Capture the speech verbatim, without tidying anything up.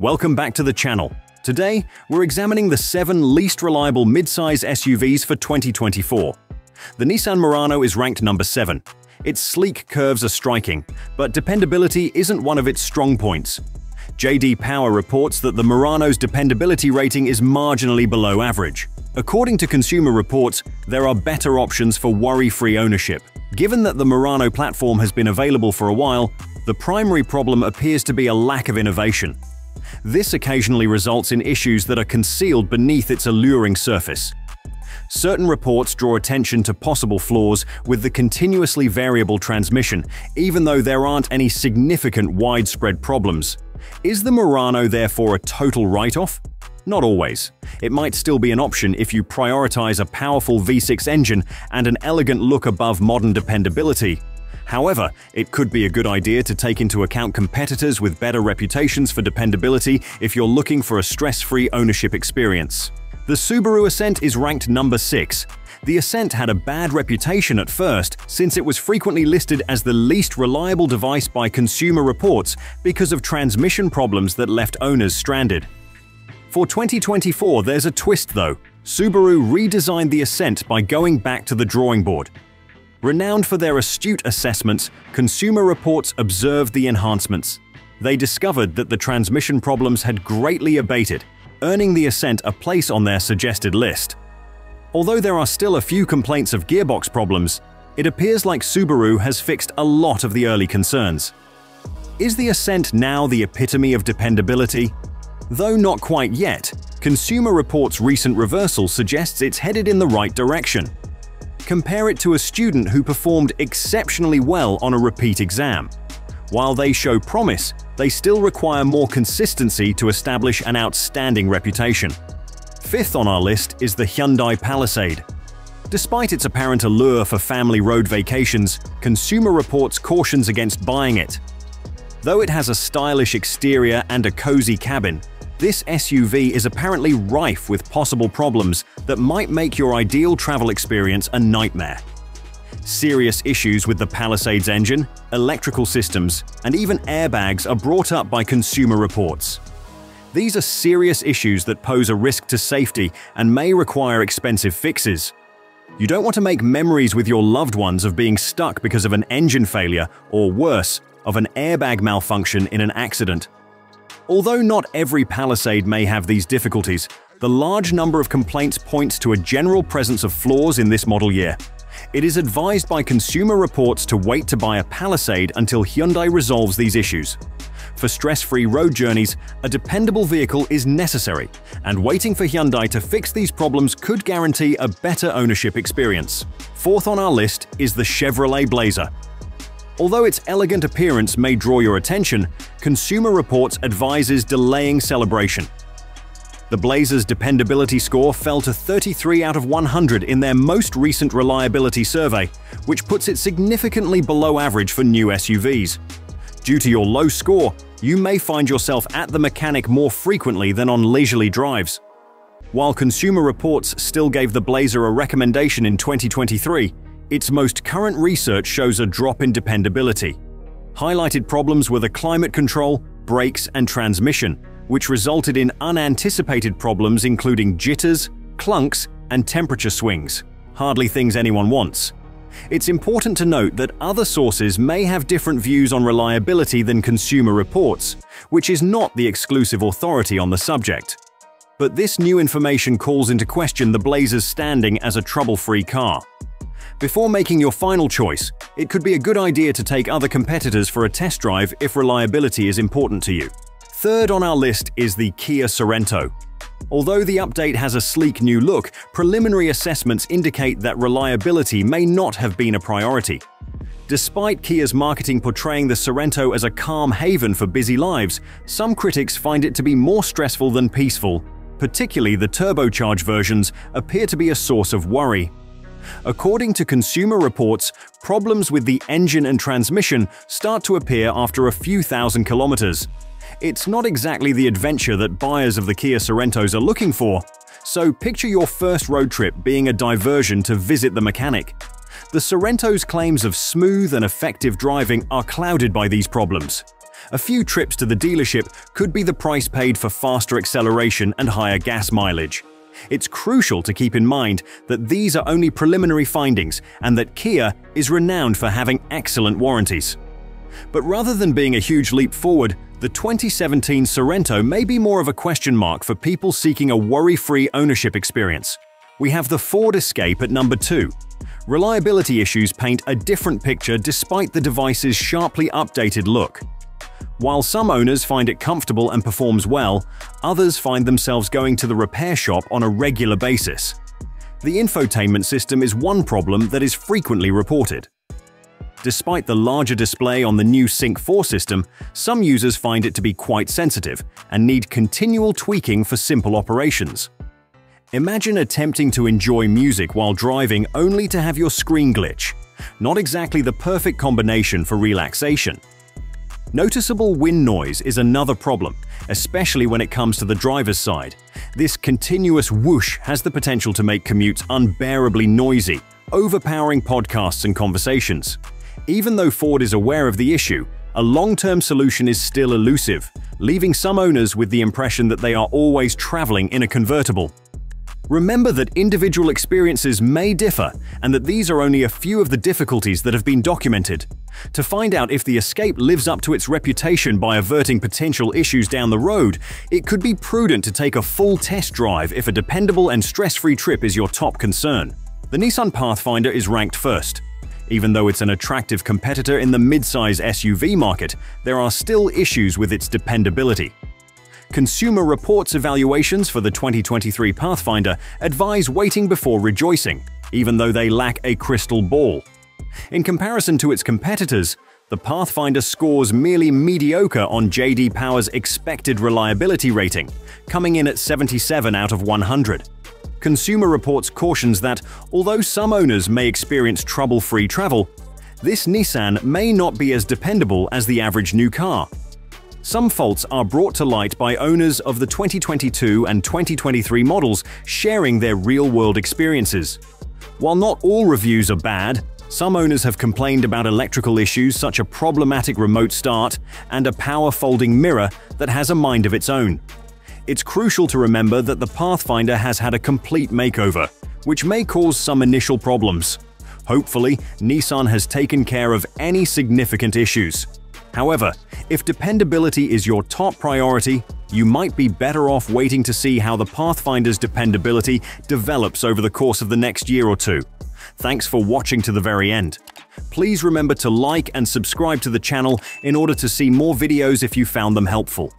Welcome back to the channel. Today, we're examining the seven least reliable midsize S U Vs for twenty twenty-four. The Nissan Murano is ranked number seven. Its sleek curves are striking, but dependability isn't one of its strong points. J D Power reports that the Murano's dependability rating is marginally below average. According to Consumer Reports, there are better options for worry-free ownership. Given that the Murano platform has been available for a while, the primary problem appears to be a lack of innovation. This occasionally results in issues that are concealed beneath its alluring surface. Certain reports draw attention to possible flaws with the continuously variable transmission, even though there aren't any significant widespread problems. Is the Murano therefore a total write-off? Not always. It might still be an option if you prioritize a powerful V six engine and an elegant look above modern dependability. However, it could be a good idea to take into account competitors with better reputations for dependability if you're looking for a stress-free ownership experience. The Subaru Ascent is ranked number six. The Ascent had a bad reputation at first, since it was frequently listed as the least reliable device by Consumer Reports because of transmission problems that left owners stranded. For twenty twenty-four, there's a twist though. Subaru redesigned the Ascent by going back to the drawing board. Renowned for their astute assessments, Consumer Reports observed the enhancements. They discovered that the transmission problems had greatly abated, earning the Ascent a place on their suggested list. Although there are still a few complaints of gearbox problems, it appears like Subaru has fixed a lot of the early concerns. Is the Ascent now the epitome of dependability? Though not quite yet, Consumer Reports' recent reversal suggests it's headed in the right direction. Compare it to a student who performed exceptionally well on a repeat exam. While they show promise, they still require more consistency to establish an outstanding reputation. Fifth on our list is the Hyundai Palisade. Despite its apparent allure for family road vacations, Consumer Reports cautions against buying it. Though it has a stylish exterior and a cozy cabin, this S U V is apparently rife with possible problems that might make your ideal travel experience a nightmare. Serious issues with the Palisade's engine, electrical systems, and even airbags are brought up by Consumer Reports. These are serious issues that pose a risk to safety and may require expensive fixes. You don't want to make memories with your loved ones of being stuck because of an engine failure or, worse, of an airbag malfunction in an accident. Although not every Palisade may have these difficulties, the large number of complaints points to a general presence of flaws in this model year. It is advised by Consumer Reports to wait to buy a Palisade until Hyundai resolves these issues. For stress-free road journeys, a dependable vehicle is necessary, and waiting for Hyundai to fix these problems could guarantee a better ownership experience. Fourth on our list is the Chevrolet Blazer. Although its elegant appearance may draw your attention, Consumer Reports advises delaying celebration. The Blazer's dependability score fell to thirty-three out of one hundred in their most recent reliability survey, which puts it significantly below average for new S U Vs. Due to your low score, you may find yourself at the mechanic more frequently than on leisurely drives. While Consumer Reports still gave the Blazer a recommendation in twenty twenty-three, its most current research shows a drop in dependability. Highlighted problems were the climate control, brakes, and transmission, which resulted in unanticipated problems including jitters, clunks, and temperature swings. Hardly things anyone wants. It's important to note that other sources may have different views on reliability than Consumer Reports, which is not the exclusive authority on the subject. But this new information calls into question the Blazer's standing as a trouble-free car. Before making your final choice, it could be a good idea to take other competitors for a test drive if reliability is important to you. Third on our list is the Kia Sorento. Although the update has a sleek new look, preliminary assessments indicate that reliability may not have been a priority. Despite Kia's marketing portraying the Sorento as a calm haven for busy lives, some critics find it to be more stressful than peaceful. Particularly the turbocharged versions appear to be a source of worry. According to Consumer Reports, problems with the engine and transmission start to appear after a few thousand kilometers. It's not exactly the adventure that buyers of the Kia Sorentos are looking for, so picture your first road trip being a diversion to visit the mechanic. The Sorento's claims of smooth and effective driving are clouded by these problems. A few trips to the dealership could be the price paid for faster acceleration and higher gas mileage. It's crucial to keep in mind that these are only preliminary findings and that Kia is renowned for having excellent warranties. But rather than being a huge leap forward, the twenty seventeen Sorento may be more of a question mark for people seeking a worry-free ownership experience. We have the Ford Escape at number two. Reliability issues paint a different picture despite the device's sharply updated look. While some owners find it comfortable and performs well, others find themselves going to the repair shop on a regular basis. The infotainment system is one problem that is frequently reported. Despite the larger display on the new Sync four system, some users find it to be quite sensitive and need continual tweaking for simple operations. Imagine attempting to enjoy music while driving only to have your screen glitch. Not exactly the perfect combination for relaxation. Noticeable wind noise is another problem, especially when it comes to the driver's side. This continuous whoosh has the potential to make commutes unbearably noisy, overpowering podcasts and conversations. Even though Ford is aware of the issue, a long-term solution is still elusive, leaving some owners with the impression that they are always traveling in a convertible. Remember that individual experiences may differ and that these are only a few of the difficulties that have been documented. To find out if the Escape lives up to its reputation by averting potential issues down the road, it could be prudent to take a full test drive if a dependable and stress-free trip is your top concern. The Nissan Pathfinder is ranked first. Even though it's an attractive competitor in the midsize S U V market, there are still issues with its dependability. Consumer Reports evaluations for the twenty twenty-three Pathfinder advise waiting before rejoicing, even though they lack a crystal ball. In comparison to its competitors, the Pathfinder scores merely mediocre on J D Power's expected reliability rating, coming in at seventy-seven out of one hundred. Consumer Reports cautions that, although some owners may experience trouble-free travel, this Nissan may not be as dependable as the average new car. Some faults are brought to light by owners of the twenty twenty-two and twenty twenty-three models sharing their real-world experiences. While not all reviews are bad, some owners have complained about electrical issues such as a problematic remote start and a power folding mirror that has a mind of its own. It's crucial to remember that the Pathfinder has had a complete makeover, which may cause some initial problems. Hopefully, Nissan has taken care of any significant issues. However, if dependability is your top priority, you might be better off waiting to see how the Pathfinder's dependability develops over the course of the next year or two. Thanks for watching to the very end. Please remember to like and subscribe to the channel in order to see more videos if you found them helpful.